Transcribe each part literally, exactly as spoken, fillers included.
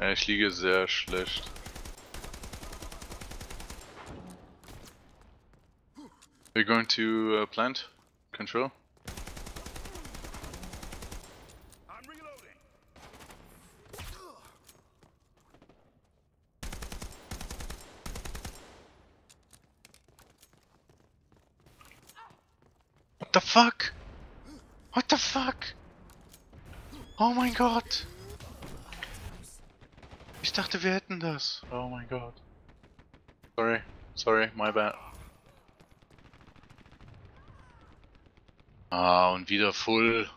Ja, ich liege sehr schlecht. We're going to uh, plant control. I'm reloading. What the fuck? What the fuck? Oh mein Gott! Ich dachte, wir hätten das. Oh mein Gott. Sorry, sorry, my bad. Ah, und wieder full.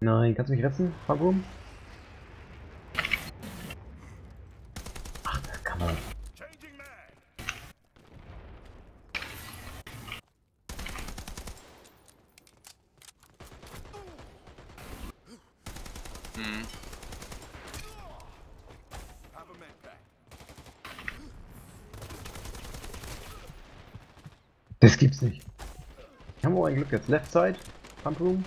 Nein, kannst du mich retten, Fabum? Ach, da kann man. Hm. Das gibt's nicht. Haben wir ein Glück jetzt. Left side, Pump Room.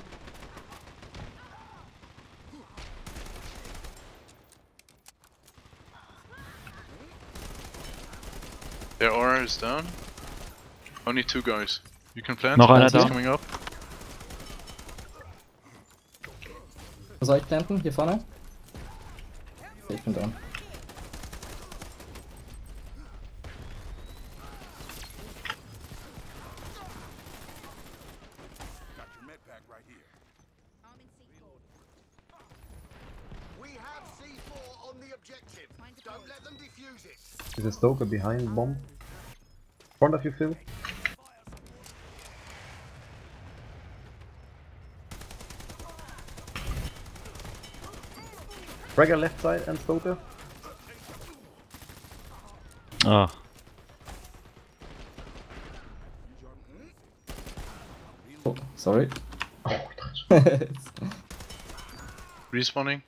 Their aura is down. Only two guys. You can plant. Noch einer da. Coming up. Wo soll ich planten? Hier vorne? Ich bin down. There's a Stoker behind bomb. In front of you, Phil. Fragger left side and Stoker. Ah. Oh, sorry. Oh, respawning.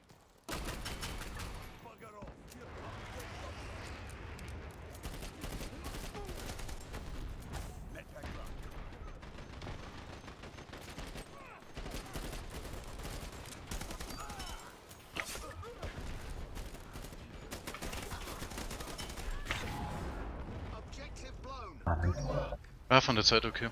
Ah, von der Zeit okay.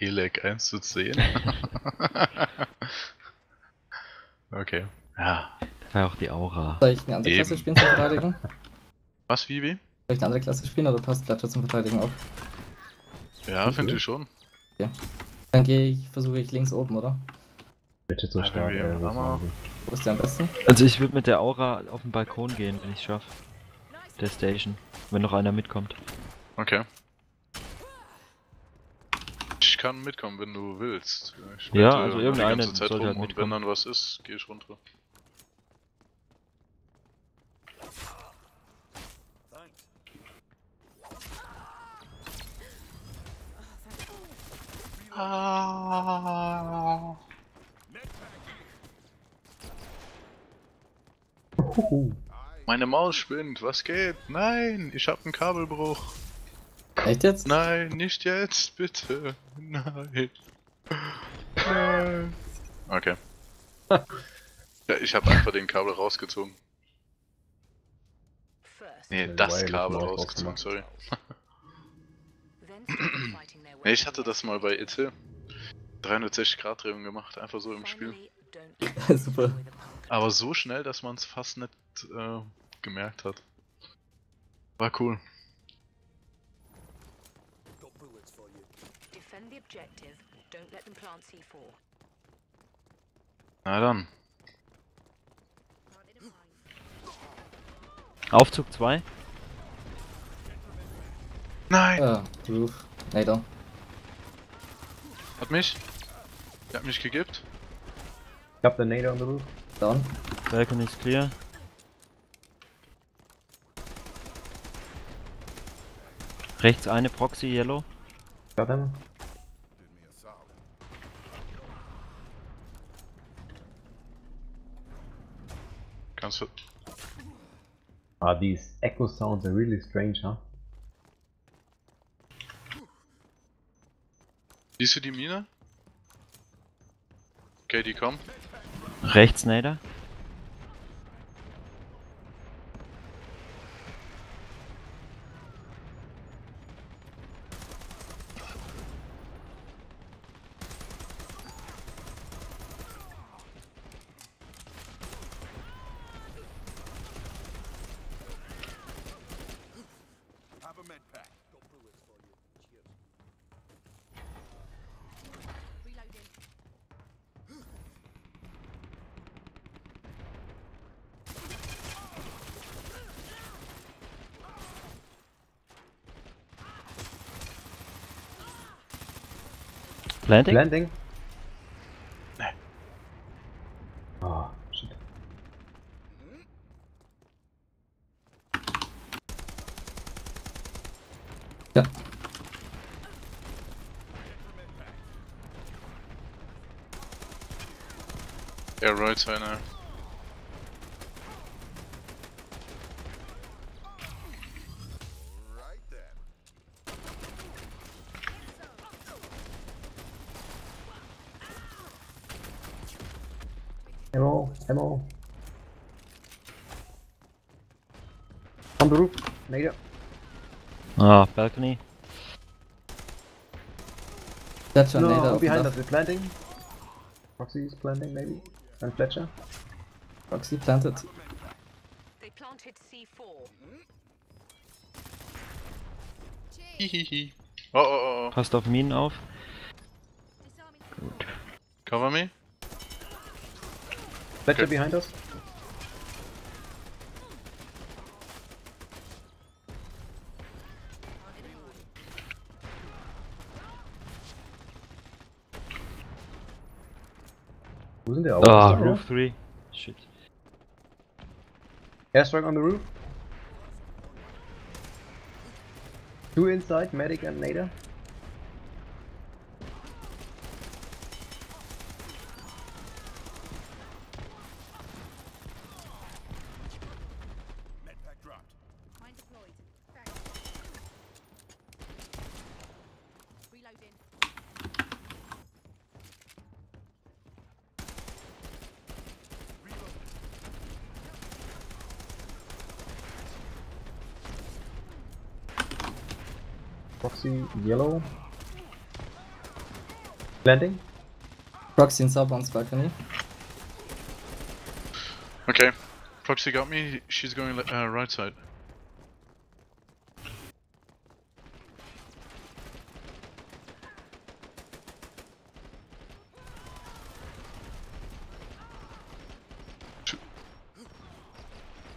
Elec eins zu zehn. Okay. Ja. Das war auch die Aura. Soll ich eine andere Klasse spielen zum Verteidigen? Was, wie, wie? Soll ich eine andere Klasse spielen oder passt Klatsche zum Verteidigen auf? Ja, finde ich schon. Okay. Dann gehe ich, versuche ich links oben, oder? Bitte so stark. Wo ist der am besten? Also ich würde mit der Aura auf den Balkon gehen, wenn ich es schaffe. Der Station. Wenn noch einer mitkommt. Okay. Ich kann mitkommen, wenn du willst. Ich ja, also irgendeine die ganze Zeit rum halt und wenn dann was ist, geh ich runter. Ah. Uhuhu. Meine Maus spinnt, was geht? Nein, ich hab einen Kabelbruch. Echt jetzt? Nein, nicht jetzt, bitte. Nein. Nein. Okay. Ja, ich habe einfach den Kabel rausgezogen. Nee, das Kabel rausgezogen, sorry. Nee, ich hatte das mal bei I T. dreihundertsechzig Grad Drehung gemacht, einfach so im Spiel. Super. Aber so schnell, dass man es fast nicht äh, gemerkt hat. War cool. Na dann. Aufzug zwei. Nein! Ah, roof. Leider. Hat mich? Er hat mich gegibt. Ich hab den Nader on the roof. Down. Balcony is clear. Rechts eine Proxy, Yellow. Got him. cancel. Ah, these echo sounds are really strange, huh? Siehst du die Mine? Okay, die kommen. Rechts, Nader. Planting? Planting? No. Oh, shit. Yeah. Yeah, right side now. Ammo, ammo. On the roof, Nader. Ah, oh, balcony. That's on no, Nader. Behind us, we're planting. Foxy is planting, maybe. And Fletcher. Foxy planted. They planted C four. Hihihi. Oh, oh, oh. Passt auf Minen auf. Gut. Cover me. Fletcher okay. Behind us. Wasn't there? Ah, oh, roof three. Shit. Airstrike on the roof. Two inside, medic and Nader. Proxy yellow. Landing. Proxy in Southbound's balcony. Okay. Proxy got me. She's going uh, right side.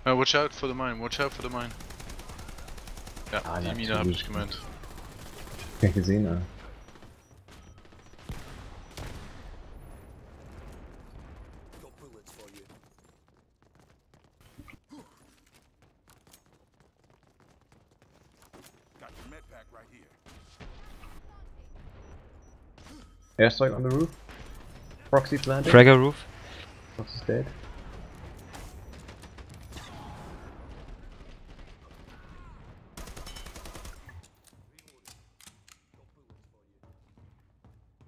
Uh, watch out for the mine. Watch out for the mine. Ja, ah, die Mine hab ich gemeint. Ich hab gesehen, ah. Airstrike on the roof. Proxy planted. Tracker roof. Proxy's dead.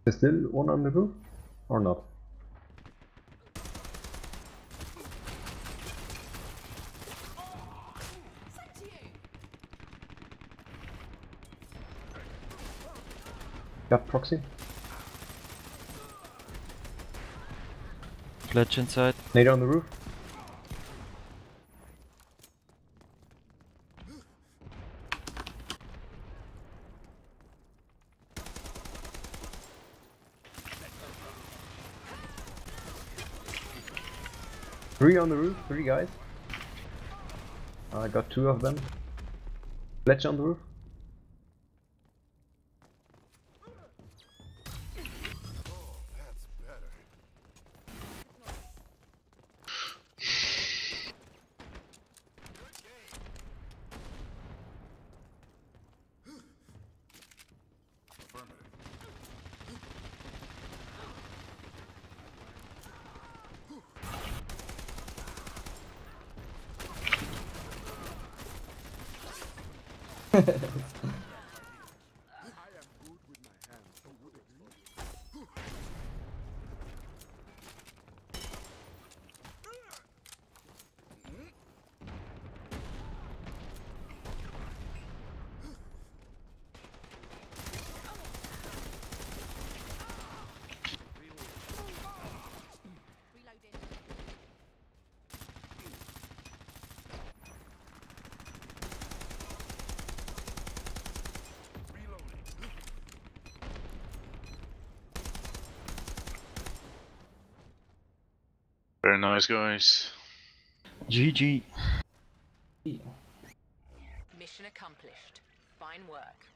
There's still one on the roof, or not? Got proxy. Fletch inside. Nader on the roof. Three on the roof, three guys. I got two of them. Fletcher on the roof. Oh, that's better. Very nice, guys. G G. Mission accomplished. Fine work.